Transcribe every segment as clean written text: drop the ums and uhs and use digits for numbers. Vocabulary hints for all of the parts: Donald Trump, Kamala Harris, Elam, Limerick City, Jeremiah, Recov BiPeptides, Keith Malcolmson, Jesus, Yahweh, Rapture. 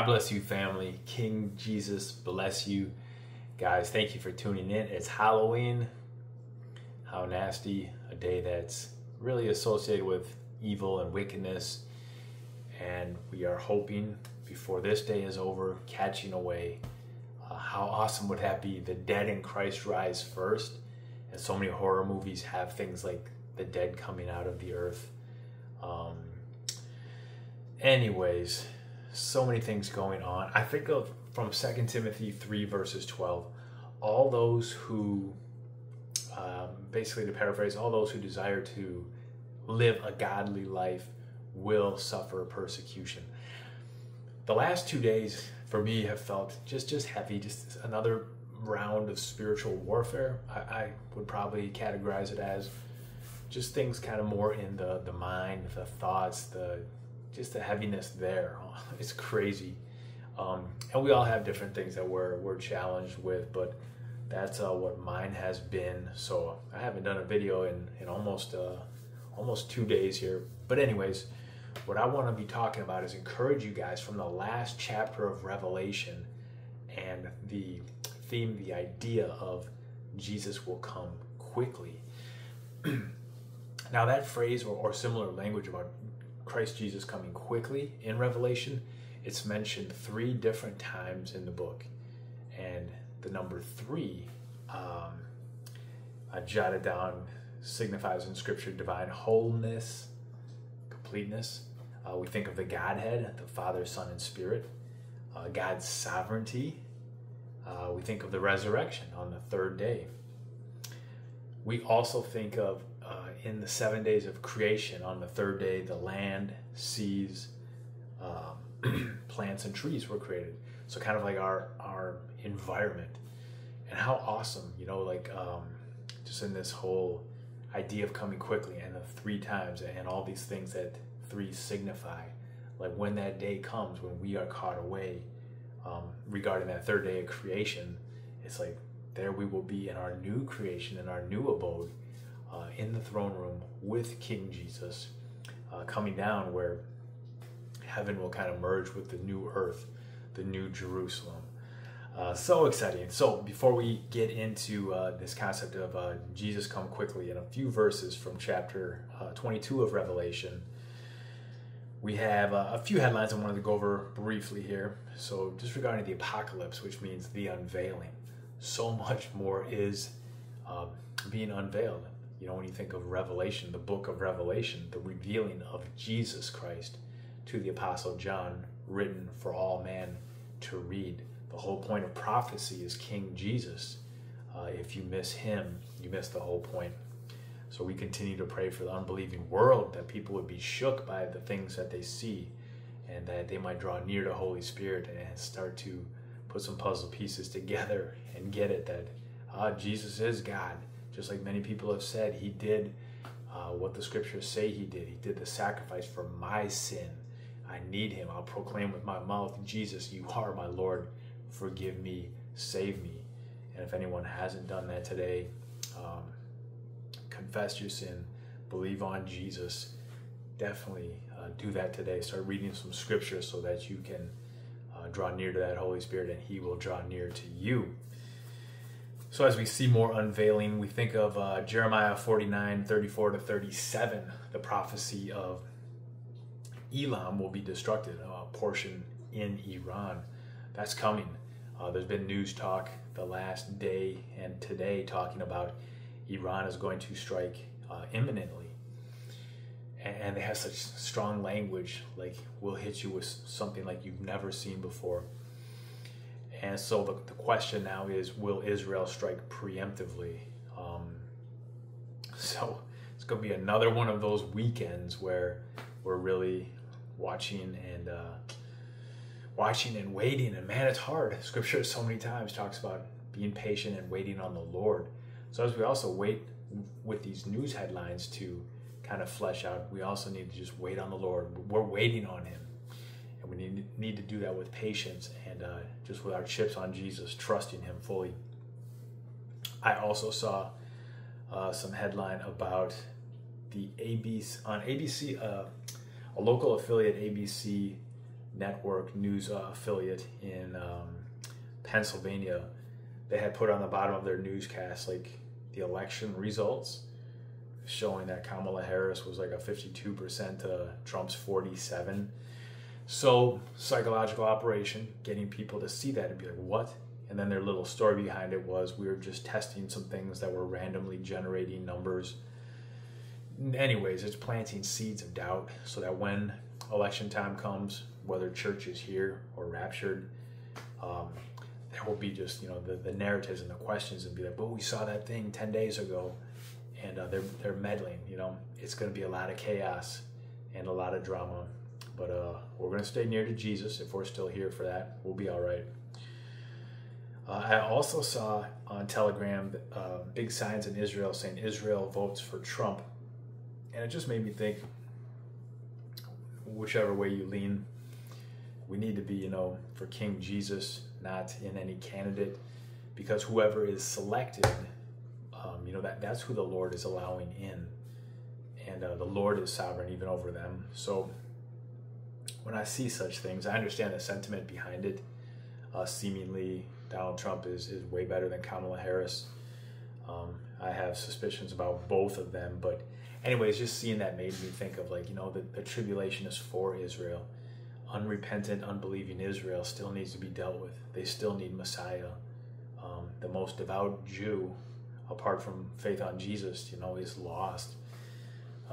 God bless you, family. King Jesus bless you. Guys, thank you for tuning in. It's Halloween. How nasty. A day that's really associated with evil and wickedness. And we are hoping before this day is over, catching away. How awesome would that be? The dead in Christ rise first. And so many horror movies have things like the dead coming out of the earth. Anyways, so many things going on. I think of from 2 Timothy 3 verses 12, all those who, basically to paraphrase, all those who desire to live a godly life will suffer persecution. The last 2 days for me have felt just heavy, just another round of spiritual warfare. I would probably categorize it as just things kind of more in the mind, the thoughts, just the heaviness there. It's crazy. And we all have different things that we're challenged with, but that's what mine has been. So I haven't done a video in almost 2 days here. But anyways, what I want to be talking about is encourage you guys from the last chapter of Revelation and the theme, the idea of Jesus will come quickly. Now that phrase or similar language about Christ Jesus coming quickly in Revelation, it's mentioned 3 different times in the book. And the number 3, I jotted down, signifies in Scripture divine wholeness, completeness. We think of the Godhead, the Father, Son, and Spirit. God's sovereignty. We think of the resurrection on the 3rd day. We also think of in the 7 days of creation, on the 3rd day, the land, seas, plants and trees were created. So kind of like our environment. And how awesome, you know, like just in this whole idea of coming quickly and the 3 times and all these things that 3 signify. Like when that day comes, when we are caught away, regarding that 3rd day of creation, it's like there we will be in our new creation, in our new abode, in the throne room with King Jesus, coming down where heaven will kind of merge with the new earth, the new Jerusalem. So exciting. So before we get into this concept of Jesus come quickly, in a few verses from chapter 22 of Revelation, we have a few headlines I wanted to go over briefly here. So just regarding the apocalypse, which means the unveiling, so much more is being unveiled. You know, when you think of Revelation, the book of Revelation, the revealing of Jesus Christ to the Apostle John, written for all man to read. The whole point of prophecy is King Jesus. If you miss him, you miss the whole point. So we continue to pray for the unbelieving world, that people would be shook by the things that they see, and that they might draw near to the Holy Spirit and start to put some puzzle pieces together and get it that Jesus is God. Just like many people have said, he did what the scriptures say he did. He did the sacrifice for my sin. I need him. I'll proclaim with my mouth, Jesus, you are my Lord. Forgive me. Save me. And if anyone hasn't done that today, confess your sin. Believe on Jesus. Definitely do that today. Start reading some scripture so that you can draw near to that Holy Spirit and he will draw near to you. So as we see more unveiling, we think of Jeremiah 49:34-37, the prophecy of Elam will be destructed, a portion in Iran. That's coming. There's been news talk the last day and today talking about Iran is going to strike imminently. And they have such strong language, like we'll hit you with something like you've never seen before. And so the question now is, will Israel strike preemptively? So it's going to be another one of those weekends where we're really watching and waiting. And man, it's hard. Scripture so many times talks about being patient and waiting on the Lord. So as we also wait with these news headlines to kind of flesh out, we also need to just wait on the Lord. We're waiting on him. We need to do that with patience and just with our chips on Jesus, trusting him fully. I also saw some headline about the ABC, on ABC, a local affiliate ABC network news affiliate in Pennsylvania, they had put on the bottom of their newscast like the election results, showing that Kamala Harris was like a 52% to Trump's 47%. So psychological operation, getting people to see that and be like, what? And then their little story behind it was, we were just testing some things that were randomly generating numbers. Anyways, it's planting seeds of doubt so that when election time comes, whether church is here or raptured, there will be just, you know, the narratives and the questions, and be like, well, we saw that thing 10 days ago, and they're meddling, you know. It's going to be a lot of chaos and a lot of drama, but we're going to stay near to Jesus. If we're still here for that, we'll be all right. I also saw on Telegram big signs in Israel saying Israel votes for Trump. And it just made me think, whichever way you lean, we need to be, you know, for King Jesus, not in any candidate, because whoever is selected, you know, that's who the Lord is allowing in. And the Lord is sovereign even over them. So when I see such things, I understand the sentiment behind it. Seemingly, Donald Trump is way better than Kamala Harris. I have suspicions about both of them, but anyways, just seeing that made me think of, like, you know, the tribulation is for Israel. Unrepentant, unbelieving Israel still needs to be dealt with. They still need Messiah. The most devout Jew, apart from faith on Jesus, you know, is lost.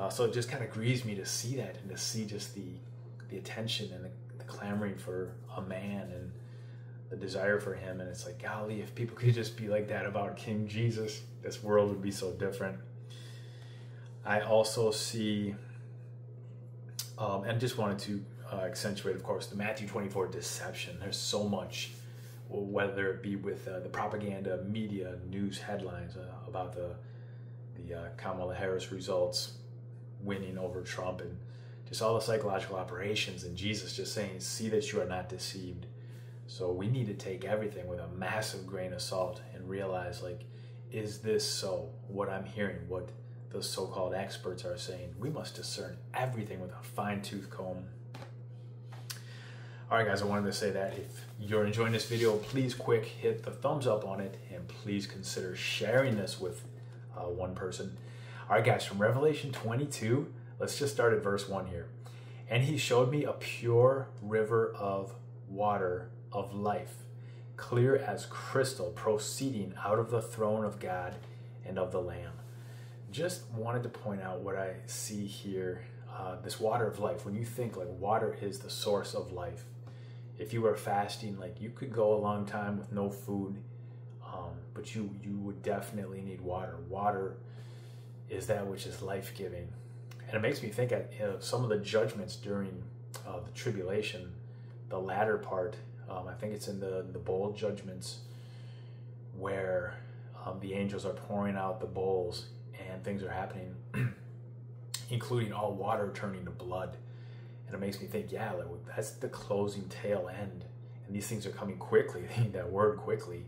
So it just kind of grieves me to see that, and to see just the attention and the clamoring for a man, and the desire for him. And it's like, golly, if people could just be like that about King Jesus, this world would be so different. I also see, and just wanted to accentuate, of course, the Matthew 24 deception. There's so much, whether it be with the propaganda, media, news headlines about the Kamala Harris results winning over Trump, and just all the psychological operations, and Jesus just saying, see that you are not deceived. So we need to take everything with a massive grain of salt and realize, like, is this so? What I'm hearing, what the so-called experts are saying, we must discern everything with a fine-tooth comb. All right, guys, I wanted to say that if you're enjoying this video, please quick hit the thumbs up on it, and please consider sharing this with one person. All right, guys, from Revelation 22, let's just start at verse 1 here. And he showed me a pure river of water of life, clear as crystal, proceeding out of the throne of God and of the Lamb. Just wanted to point out what I see here, this water of life. When you think, like, water is the source of life. If you were fasting, like, you could go a long time with no food, but you would definitely need water. Water is that which is life-giving. And it makes me think of, you know, some of the judgments during the tribulation, the latter part. I think it's in the bowl judgments, where the angels are pouring out the bowls and things are happening, including all water turning to blood. And it makes me think, yeah, like, that's the closing tail end. And these things are coming quickly, that word quickly.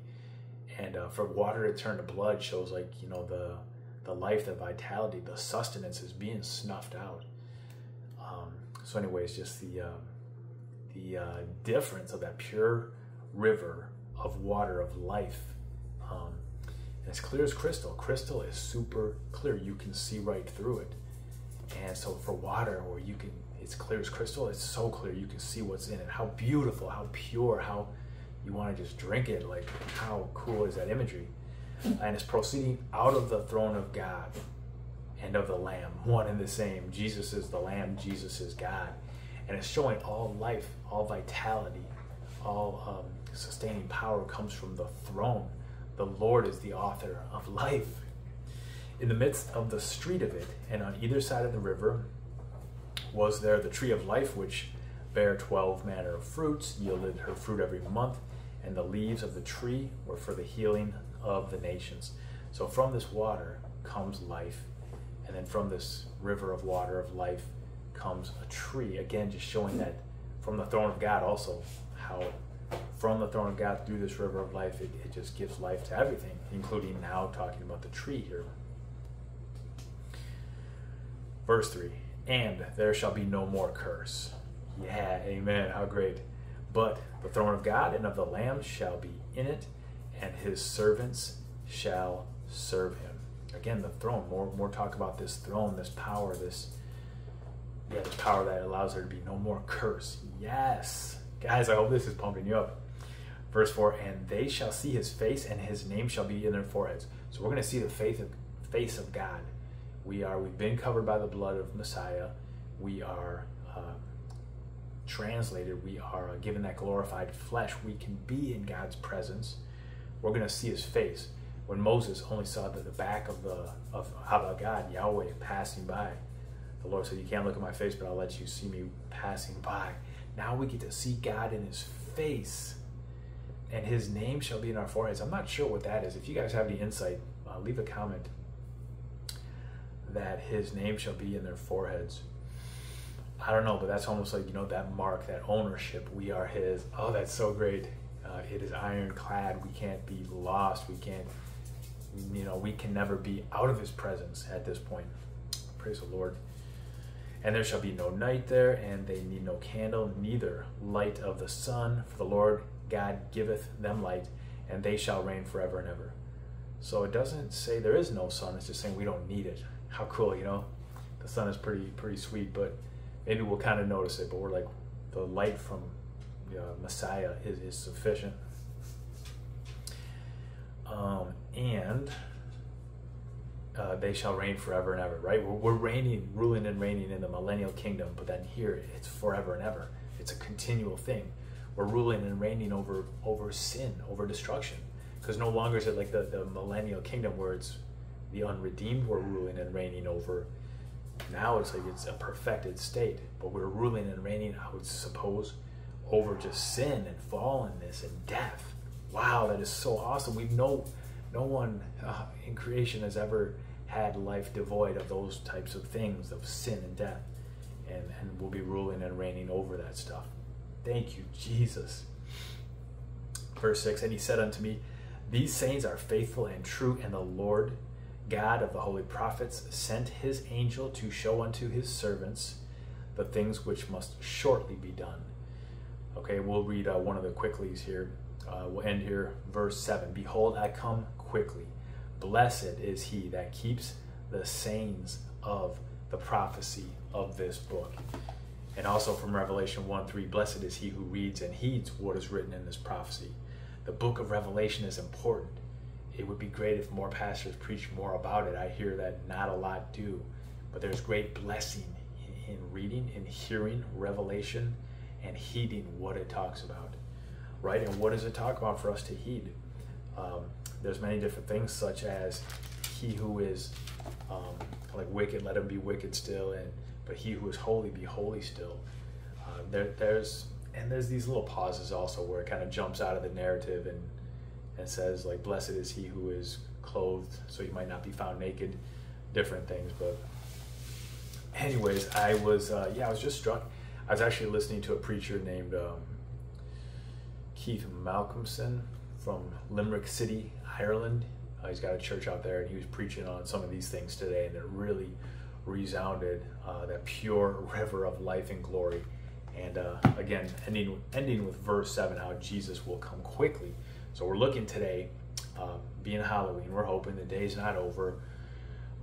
And for water to turn to blood shows, like, you know, the life, the vitality, the sustenance is being snuffed out. So anyways, just the difference of that pure river of water of life. And it's clear as crystal. Crystal is super clear. You can see right through it. And so for water, or you can, it's clear as crystal. It's so clear. You can see what's in it. How beautiful, how pure, how you want to just drink it. Like, how cool is that imagery? And it's proceeding out of the throne of God and of the Lamb. One and the same. Jesus is the Lamb. Jesus is God. And it's showing all life, all vitality, all sustaining power comes from the throne. The Lord is the author of life. In the midst of the street of it, and on either side of the river, was there the tree of life, which bare 12 manner of fruits, yielded her fruit every month, and the leaves of the tree were for the healing of the nations. So from this water comes life, and then from this river of water of life comes a tree, again just showing that from the throne of God, also how from the throne of God through this river of life, it just gives life to everything, including now talking about the tree here. Verse 3, and there shall be no more curse, Yeah, amen. How great. But the throne of God and of the Lamb shall be in it, and his servants shall serve him. Again, the throne. More talk about this throne, this power, this power that allows there to be no more curse. Yes. Guys, I hope this is pumping you up. Verse 4, and they shall see his face, and his name shall be in their foreheads. So we're going to see the face of God. We've been covered by the blood of Messiah. We are translated. We are given that glorified flesh. We can be in God's presence. We're going to see his face. When Moses only saw the back of God, Yahweh, passing by, the Lord said, you can't look at my face, but I'll let you see me passing by. Now we get to see God in his face, and his name shall be in our foreheads. I'm not sure what that is. If you guys have any insight, leave a comment that his name shall be in their foreheads. I don't know, but that's almost like, you know, that mark, that ownership. We are his. Oh, that's so great. It is ironclad. We can't be lost. We can't, you know, we can never be out of his presence at this point. Praise the Lord. And there shall be no night there, and they need no candle, neither light of the sun, for the Lord God giveth them light, and they shall reign forever and ever. So it doesn't say there is no sun. It's just saying we don't need it. How cool, you know? The sun is pretty sweet, but maybe we'll kind of notice it. But we're like, the light from Messiah is sufficient. They shall reign forever and ever, right? We're reigning, ruling and reigning in the millennial kingdom, but then here it's forever and ever. It's a continual thing. We're ruling and reigning over sin, over destruction, because no longer is it like the millennial kingdom where it's the unredeemed we're ruling and reigning over. Now it's like it's a perfected state, but we're ruling and reigning, I would suppose, over just sin and fallenness and death. Wow, that is so awesome. No one in creation has ever had life devoid of those types of things, of sin and death, and we'll be ruling and reigning over that stuff. Thank you, Jesus. Verse 6, and he said unto me, these sayings are faithful and true, and the Lord God of the holy prophets sent his angel to show unto his servants the things which must shortly be done. Okay, we'll read one of the quicklies here. We'll end here. Verse 7, behold, I come quickly. Blessed is he that keeps the sayings of the prophecy of this book. And also from Revelation 1:3, blessed is he who reads and heeds what is written in this prophecy. The book of Revelation is important. It would be great if more pastors preached more about it. I hear that not a lot do, but there's great blessing in reading and hearing Revelation and heeding what it talks about. Right, and what does it talk about for us to heed? There's many different things, such as he who is like wicked, let him be wicked still, but he who is holy, be holy still. There's these little pauses also where it kind of jumps out of the narrative and says like, blessed is he who is clothed, so he might not be found naked, different things. But anyways, I was just struck. I was actually listening to a preacher named Keith Malcolmson from Limerick City, Ireland. He's got a church out there, and he was preaching on some of these things today, and it really resounded, that pure river of life and glory. And again, ending with verse 7, how Jesus will come quickly. So we're looking today, being Halloween, we're hoping the day's not over.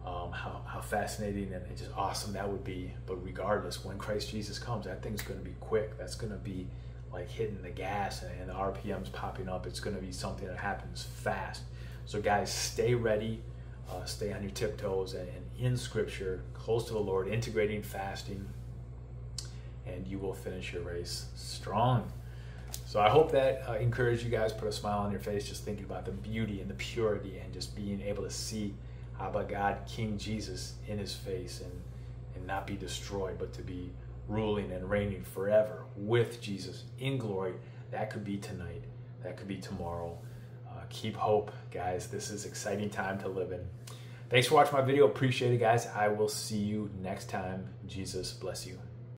How fascinating and just awesome that would be. But regardless, when Christ Jesus comes, that thing's going to be quick. That's going to be like hitting the gas and the RPMs popping up. It's going to be something that happens fast. So guys, stay ready, stay on your tiptoes and in scripture, close to the Lord, integrating fasting, and you will finish your race strong. So I hope that encouraged you guys, put a smile on your face, just thinking about the beauty and the purity and just being able to see Abba God, King Jesus in his face and not be destroyed, but to be ruling and reigning forever with Jesus in glory. That could be tonight. That could be tomorrow. Keep hope, guys. This is exciting time to live in. Thanks for watching my video. Appreciate it, guys. I will see you next time. Jesus bless you.